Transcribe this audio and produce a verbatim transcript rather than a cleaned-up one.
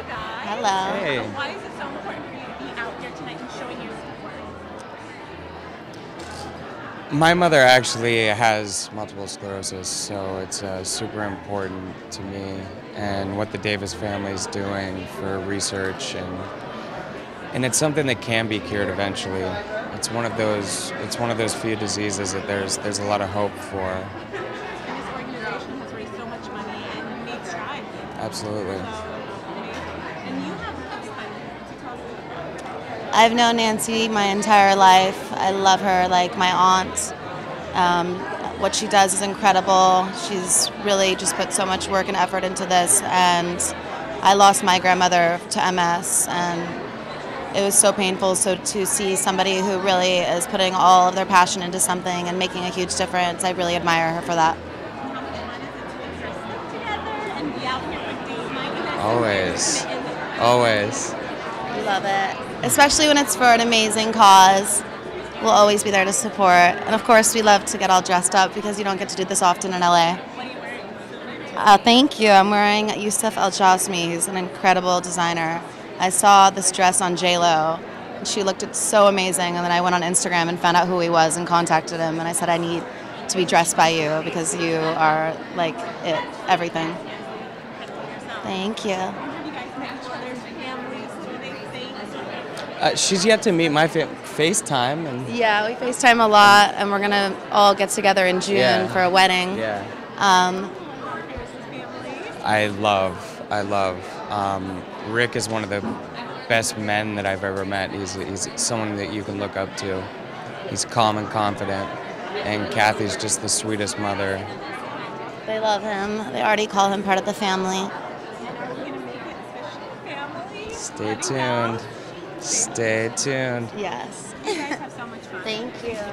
you guys. Hello. Hey. So why is it so important for you to be out there tonight and showing your support? My mother actually has multiple sclerosis, so it's uh, super important to me, and what the Davis family is doing for research, and and it's something that can be cured eventually. It's one of those. It's one of those few diseases that there's there's a lot of hope for. Absolutely. I've known Nancy my entire life. I love her like my aunt. Um, what she does is incredible. She's really just put so much work and effort into this. And I lost my grandmother to M S, and it was so painful. So to see somebody who really is putting all of their passion into something and making a huge difference, I really admire her for that. Always. Always. We love it. Especially when it's for an amazing cause. We'll always be there to support. And of course, we love to get all dressed up because you don't get to do this often in L A. What are you wearing? Uh, thank you. I'm wearing Youssef Al-Jazmi, who's an incredible designer. I saw this dress on J Lo. And she looked so amazing. And then I went on Instagram and found out who he was and contacted him. And I said, I need to be dressed by you because you are like it, everything. Thank you. Have you guys met each other's families? Do they FaceTime? She's yet to meet my fa FaceTime. And yeah, we FaceTime a lot, and we're going to all get together in June yeah. for a wedding. Yeah. Um, I love, I love. Um, Rick is one of the best men that I've ever met. He's, he's someone that you can look up to. He's calm and confident, and Kathy's just the sweetest mother. They love him. They already call him part of the family. Stay tuned. Stay tuned. Yes. You guys have so much fun. Thank you.